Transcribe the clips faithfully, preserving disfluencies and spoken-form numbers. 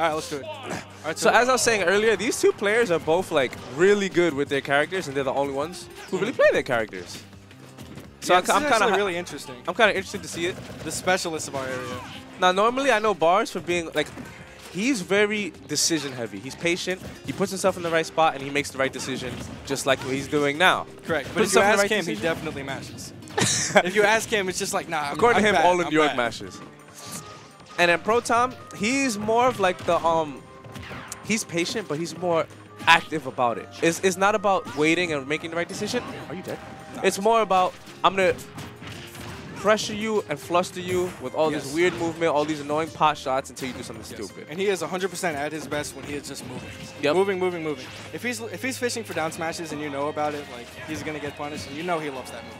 All right, let's do it. Right, so, so as I was saying earlier, these two players are both like really good with their characters, and they're the only ones who really play their characters. So yeah, I'm kind of really interesting. I'm kind of interested to see it. The specialists of our area. Now, normally I know Bars for being like, he's very decision heavy. He's patient. He puts himself in the right spot and he makes the right decision, just like what he's doing now. Correct. But puts if you ask right him, decision. he definitely mashes. If you ask him, it's just like nah. I'm, According I'm to him, bad. all of York mashes. And then ProTom, he's more of like the um, he's patient, but he's more active about it. It's it's not about waiting and making the right decision. Are you dead? No. It's more about I'm gonna pressure you and fluster you with all yes. this weird movement, all these annoying pot shots until you do something yes. stupid. And he is one hundred percent at his best when he is just moving, yep. moving, moving, moving. If he's if he's fishing for down smashes and you know about it, like he's gonna get punished, and you know he loves that move.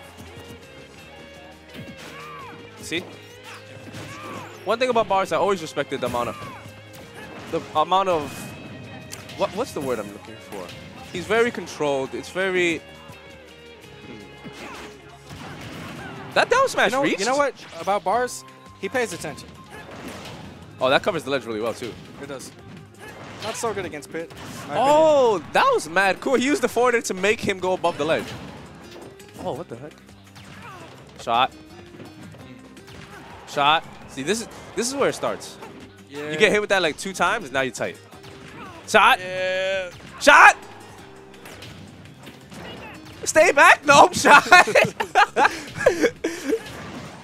See? One thing about Bars, I always respected the amount of, the amount of, what, what's the word I'm looking for? He's very controlled. It's very. That down smash you know, reached. You know what about Bars? He pays attention. Oh, that covers the ledge really well too. It does. Not so good against Pit. Oh, opinion. that was mad cool. He used the forwarder to make him go above the ledge. Oh, what the heck? Shot. Shot. See, this is this is where it starts. Yeah. You get hit with that like two times, and now you're tight. Shot. Yeah. Shot. Stay back. No, I'm shot.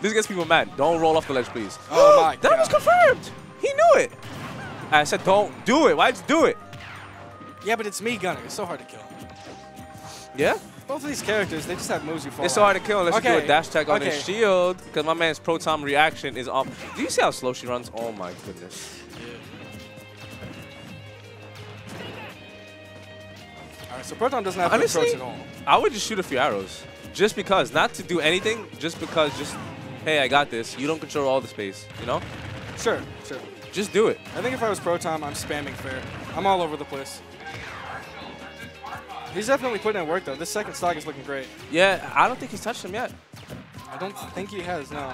This gets people mad. Don't roll off the ledge, please. Oh my! That God. was confirmed. He knew it. I said, don't do it. Why'd you do it? Yeah, but it's me, Gunner. It's so hard to kill. Yeah. Both of these characters, they just have moves you fall. It's so hard to kill unless okay. you do a dash tag on okay. his shield, because my man's ProTom reaction is off. Do you see how slow she runs? Oh my goodness. Yeah. Alright, so ProTom doesn't have Honestly, good approach at all. I would just shoot a few arrows. Just because, not to do anything, just because just, hey, I got this. You don't control all the space, you know? Sure, sure. Just do it. I think if I was ProTom, I'm spamming fair. I'm all over the place. He's definitely putting in work, though. This second stock is looking great. Yeah, I don't think he's touched him yet. I don't think he has, no.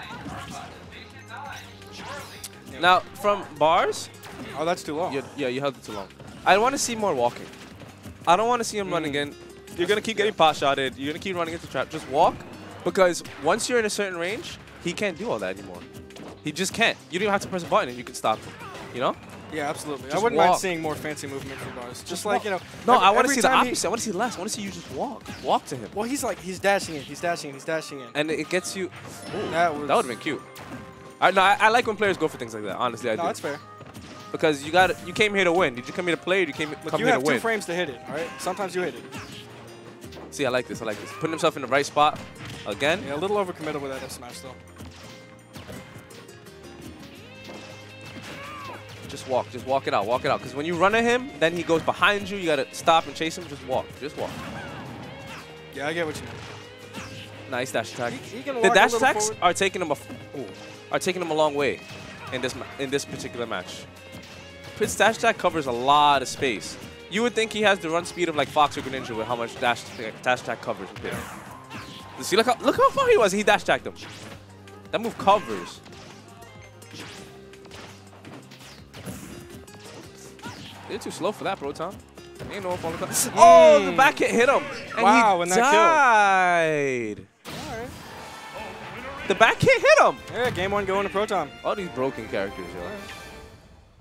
Now, from Bars... Oh, that's too long. Yeah, you held it too long. I want to see more walking. I don't want to see him mm. run again. You're going to keep getting pot shotted. You're going to keep running into trap. Just walk, because once you're in a certain range, he can't do all that anymore. He just can't. You don't even have to press a button and you can stop him, you know? Yeah, absolutely. Just I wouldn't walk. mind seeing more fancy movement from Bars. Just, just like, walk. you know. No, every, I want to see the opposite. I want to see less. I want to see you just walk. Walk to him. Well, he's like, he's dashing in. He's dashing in. He's dashing in. And it gets you. Ooh, that would have been cute. I, no, I, I like when players go for things like that. Honestly, I no, do. No, that's fair. Because you got, you came here to win. Did you come here to play or did you came, Look, come you here to win? You have two frames to hit it, all right? Sometimes you hit it. See, I like this. I like this. Putting himself in the right spot again. Yeah, a little overcommitted with that F smash, though. Just walk, just walk it out, walk it out. Because when you run at him, then he goes behind you. You gotta stop and chase him. Just walk, just walk. Yeah, I get what you mean. Nice dash attack. He, he the dash attacks forward. are taking him a ooh, are taking him a long way in this in this particular match. Pit's dash attack covers a lot of space. You would think he has the run speed of like Fox or Greninja with how much dash dash attack covers in Pit. See, look how look how far he was. He dash attacked him. That move covers. You're too slow for that, ProTom. Ain't no fault of that. Oh, the back hit hit him. And wow, he and that died. All right. The back hit hit him. Yeah, game one going to ProTom. All these broken characters, yo. Right.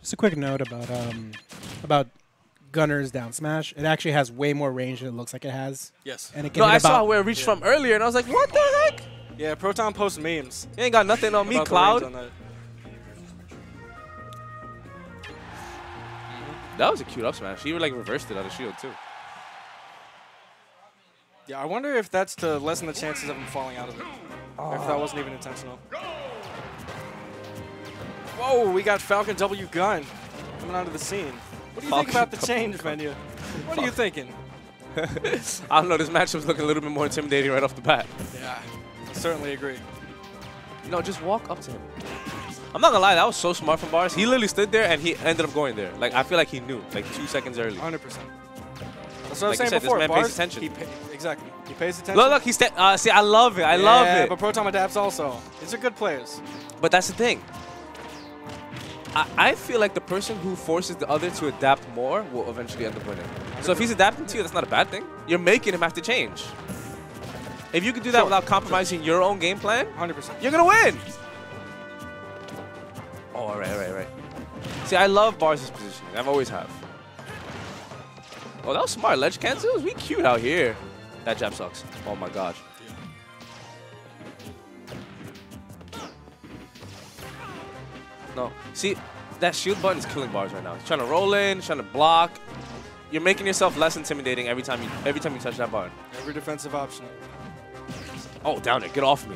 Just a quick note about um about Gunner's down smash. It actually has way more range than it looks like it has. Yes. And it can no, hit I about saw where it reached yeah. from earlier, and I was like, what the heck? Yeah, ProTom posts memes. You ain't got nothing on me, Cloud. That was a cute up smash. He like reversed it out of shield too. Yeah, I wonder if that's to lessen the chances of him falling out of it. Oh. If that wasn't even intentional. Whoa, we got Falcon W Gun coming onto the scline. What do you Falcon think about the change, Venia? What Falcon. are you thinking? I don't know. This matchup's looking a little bit more intimidating right off the bat. Yeah, I certainly agree. No, just walk up to him. I'm not gonna lie, that was so smart from Bars. He literally stood there and he ended up going there. Like I feel like he knew, like two seconds early. one hundred percent. That's what I was like saying said, before. This man Bars, pays attention. He pay exactly. He pays attention. Look, look. He uh, see, I love it. I yeah, love it. But ProTom adapts also. These are good players. But that's the thing. I, I feel like the person who forces the other to adapt more will eventually end up winning. So if he's adapting to you, that's not a bad thing. You're making him have to change. If you can do that sure. without compromising sure. your own game plan, one hundred percent. You're going to win. Oh, all right, all right, all right. See, I love Bars' positioning. I've always have. Oh, that was smart. Ledge cancels? We cute out here. That jab sucks. Oh, my gosh. No. See, that shield button is killing Bars right now. He's trying to roll in, he's trying to block. You're making yourself less intimidating every time you every time you touch that button. Every defensive option. Oh, down there. Get off me.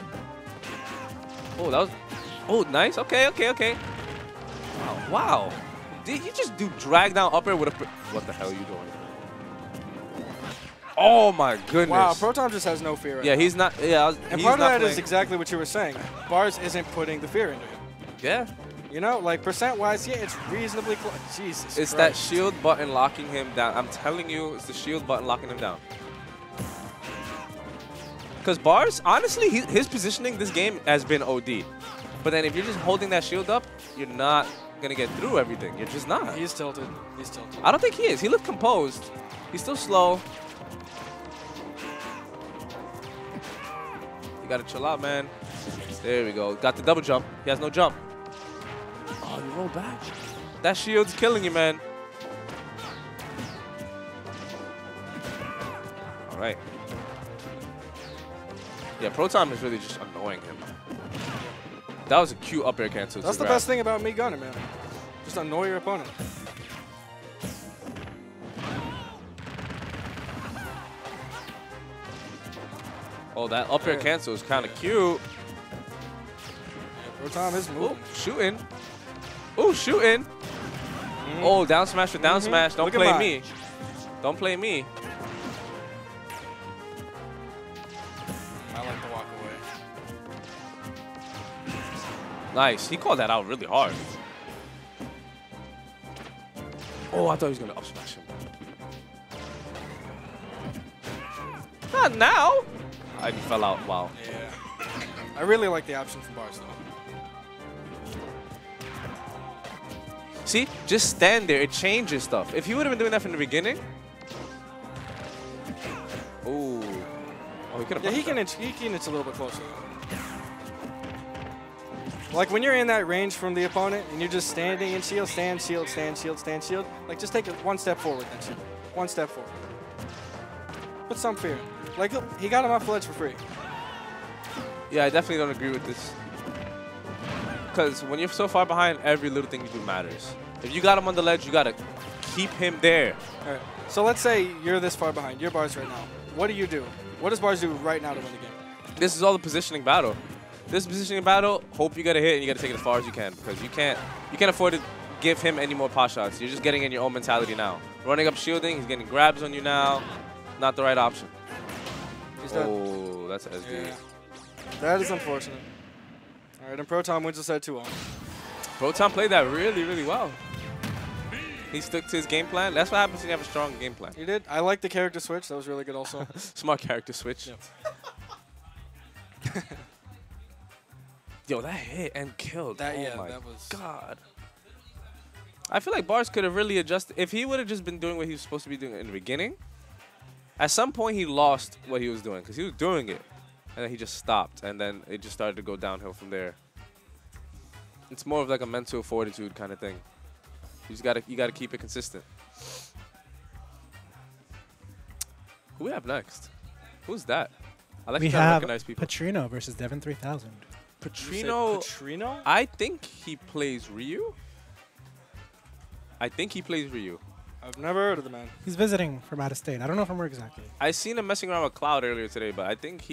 Oh, that was... Oh, nice. Okay, okay, okay. Wow. Wow. Did you just do drag down up air with a... What the hell are you doing? Oh, my goodness. Wow, ProTom just has no fear right Yeah, now. he's not... Yeah, I was, And he's part of that playing. is exactly what you were saying. Bars isn't putting the fear into him. Yeah. You know, like, percent-wise, yeah, it's reasonably close. Jesus It's Christ. that shield button locking him down. I'm telling you, it's the shield button locking him down. Because Bars, honestly, he, his positioning this game has been O D. But then if you're just holding that shield up, you're not going to get through everything. You're just not. He's tilted. He's tilted. I don't think he is. He looked composed. He's still slow. You got to chill out, man. There we go. Got the double jump. He has no jump. Oh, you roll back. That shield's killing you, man. All right. Yeah, ProTom is really just annoying him. That was a cute up air cancel. That's the best thing about me, Gunner, man. Just annoy your opponent. Oh, that up air cancel is kind of cute. ProTom is moving. Ooh, shooting. Ooh, shooting. Mm. Oh, down smash for down mm-hmm. smash. Don't Look play me. Don't play me. I like to walk away. Nice. He called that out really hard. Oh, I thought he was going to up smash him. Not now. I fell out. Wow. Yeah. I really like the option from Bars, though. See, just stand there. It changes stuff. If he would have been doing that from the beginning. Ooh. Oh, he could have. Yeah, he can, inch, he can inch a little bit closer. Like when you're in that range from the opponent and you're just standing in shield, stand, shield, stand, shield, stand, shield. Like just take it one step forward, then shield. One step forward. Put some fear. Like he got him off the ledge for free. Yeah, I definitely don't agree with this. Because when you're so far behind, every little thing you do matters. If you got him on the ledge, you got to keep him there. All right. So let's say you're this far behind. You're Bars right now. What do you do? What does Bars do right now to win the game? This is all the positioning battle. This positioning battle, hope you get a hit, and you got to take it as far as you can. Because you can't, you can't afford to give him any more pot shots. You're just getting in your own mentality now. Running up shielding, he's getting grabs on you now. Not the right option. He's done. Oh, that's S D. Yeah. That is unfortunate. All right, and ProTom wins this at two oh. ProTom played that really, really well. He stuck to his game plan. That's what happens when you have a strong game plan. He did. I like the character switch. That was really good also. Smart character switch. Yep. Yo, that hit and killed. That, oh, yeah, my that was God. I feel like Bars could have really adjusted. If he would have just been doing what he was supposed to be doing in the beginning, at some point he lost what he was doing because he was doing it. And then he just stopped, and then it just started to go downhill from there. It's more of like a mental fortitude kind of thing. You just gotta, you gotta keep it consistent. Who we have next? Who's that? I like we to recognize people. Petrino versus Devin three thousand. Petrino, Petrino. I think he plays Ryu. I think he plays Ryu. I've never heard of the man. He's visiting from out of state. I don't know from where exactly. I seen him messing around with Cloud earlier today, but I think he.